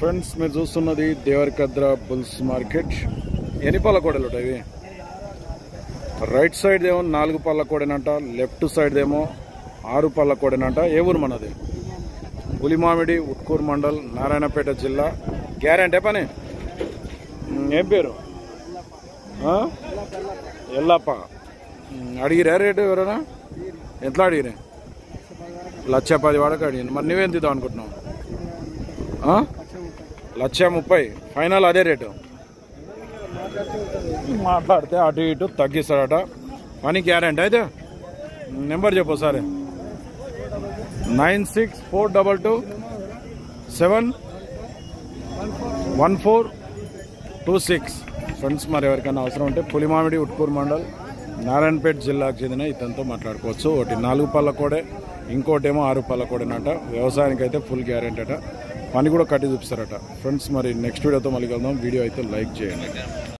Friends, మీరు చూస్తున్నది Devarakadra bulls market. ఎన్ని పళ్ళ కోడలు ఉంటాయి? రైట్ సైడ్ ఏమో 4 పళ్ళ కోడనంట, లెఫ్ట్ సైడ్ ఏమో 6 పళ్ళ కోడనంట. ఏ ఊరు మనది? పులిమామిడి, ఉట్కూర్ మండల్, నారాయణపేట జిల్లా. గ్యారంటీ పని. ఏం పేరు? ఎల్లప్ప. అడిగిరా రేటు ఎవరైనా? ఎట్లా అడిగిరా? 1,10,000 వరకు అడిగింది. మరి నువ్వేంత ఇద్దాం అనుకుంటున్నావు? 1,30,000 ఫైనల్. అదే రేటు మాట్లాడితే అటు ఇటు తగ్గిస్తాడట. పని గ్యారంటీ. అయితే నెంబర్ చెప్పు సరే. 9642271426. ఫ్రెండ్స్, మరి ఎవరికైనా అవసరం ఉంటే పులిమామిడి, ఉట్కూర్ మండల్, నారాయణపేట జిల్లాకు చెందిన ఇతనితో మాట్లాడుకోవచ్చు. ఒకటి 4 పళ్ళ కోడే, ఇంకోటేమో 6 పళ్ళ కోడేనట. వ్యవసాయానికి అయితే ఫుల్ గ్యారెంటీ అట. పని కూడా కట్టి చూపిస్తారట. ఫ్రెండ్స్, మరి నెక్స్ట్ వీడియోతో మళ్ళీ కలుద్దాం. వీడియో అయితే లైక్ చేయండి.